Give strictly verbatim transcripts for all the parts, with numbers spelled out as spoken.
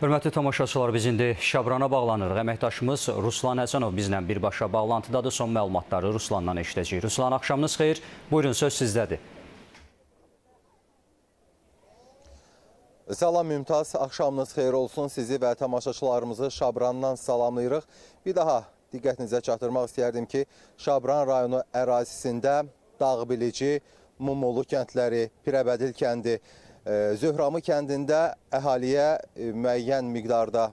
Hörmətli tamaşaçılar, biz indi Şabrana bağlanırıq. Əməkdaşımız Ruslan Həsənov bizlə birbaşa bağlantıdadır. Son məlumatları Ruslandan eşidəcəyik. Ruslan, axşamınız xeyir. Buyurun, söz sizdədir. Salam Mümtaz, axşamınız xeyir olsun. Sizi və tamaşaçılarımızı Şabrandan salamlayırıq. Bir daha diqqətinizə çatdırmaq istəyərdim ki, Şabran rayonu ərazisində Dağbilici, Mumolu kəndləri, Pirəbədil kəndi, Zöhramı kəndində əhaliyə müəyyən miqdarda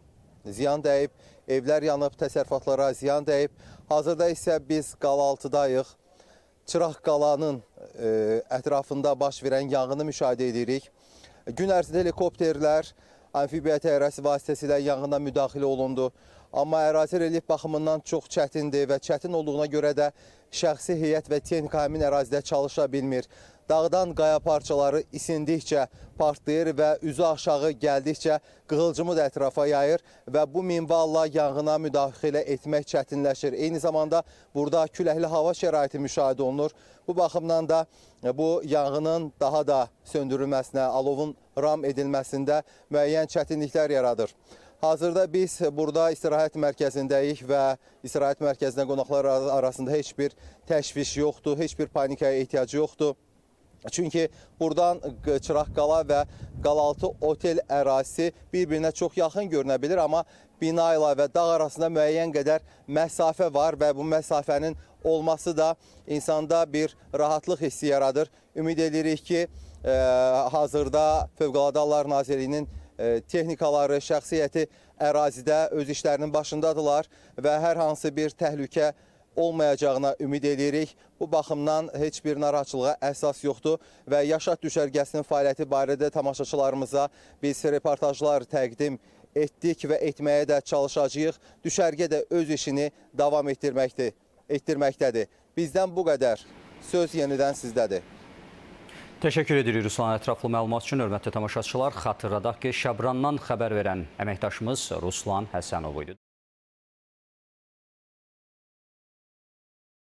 ziyan dəyib, evlər yanıb, təsərrüfatlara ziyan dəyib. Hazırda isə biz qalaltıdayıq. Çıraqqalanın ətrafında baş verən yanğını müşahidə edirik. Gün ərzində helikopterlər, amfibiya təyyarəsi vasitəsilə yanğına müdaxilə olundu. Amma ərazi relief baxımından çox çətindir və çətin olduğuna görə də şəxsi heyət və texnika həmin ərazidə çalışa bilmir. Dağdan qaya parçaları isindikcə partlayır və üzü aşağı gəldikcə qığılcımı da ətrafa yayır və bu minvalla yanğına müdaxilə etmək çətinləşir. Eyni zamanda burada küləkli hava şəraiti müşahidə olunur. Bu baxımdan da bu yanğının daha da söndürülməsinə, alovun ram edilməsində müəyyən çətinliklər yaradır. Hazırda biz burada istirahət mərkəzindəyik və istirahət mərkəzinə qonaqlar arasında heç bir təşviş yoxdur, heç bir panikaya ehtiyacı yoxdur. Çünki buradan Çıraqqala və Qalaltı otel ərazisi bir-birinə çox yaxın görünə bilir, amma bina ilə və dağ arasında müəyyən qədər məsafə var və bu məsafənin olması da insanda bir rahatlıq hissi yaradır. Ümid edirik ki, hazırda Fövqəladə Hallar Nazirliyinin texnikaları, şəxsiyyəti ərazidə öz işlərinin başındadırlar və hər hansı bir təhlükə olmayacağına ümid edirik. Bu baxımdan heç bir narahatçılığa əsas yoxdur və yaşat düşərgəsinin fəaliyyəti barədə tamaşaçılarımıza biz reportajlar təqdim etdik və etməyə də çalışacağıq. Düşərgə də öz işini davam etdirməkdədir. Bizdən bu qədər. Söz yenidən sizdədir. Təşəkkür edirik Ruslan, ətraflı məlumat üçün. Hörmətli tamaşaçılar, xatırladaq ki, Şabrandan xəbər verən əməkdaşımız Ruslan Həsənov idi.